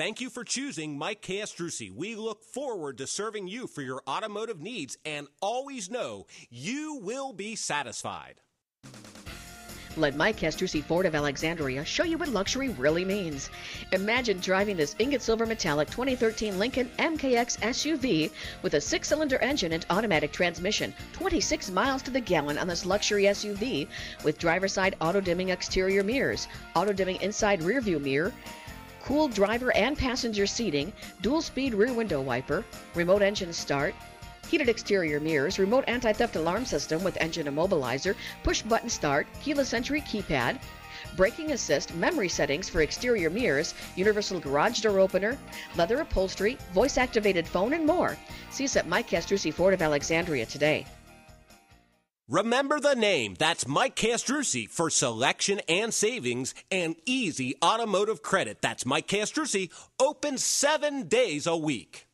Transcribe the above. Thank you for choosing Mike Castrucci. We look forward to serving you for your automotive needs, and always know you will be satisfied. Let Mike Castrucci Ford of Alexandria show you what luxury really means. Imagine driving this Ingot Silver Metallic 2013 Lincoln MKX SUV with a 6-cylinder engine and automatic transmission, 26 miles to the gallon on this luxury SUV with driver-side auto-dimming exterior mirrors, auto-dimming inside rear-view mirror, cool driver and passenger seating, dual-speed rear window wiper, remote engine start, heated exterior mirrors, remote anti-theft alarm system with engine immobilizer, push-button start, keyless entry keypad, braking assist, memory settings for exterior mirrors, universal garage door opener, leather upholstery, voice-activated phone, and more. See us at Mike Castrucci Ford of Alexandria today. Remember the name. That's Mike Castrucci for selection and savings and easy automotive credit. That's Mike Castrucci, open 7 days a week.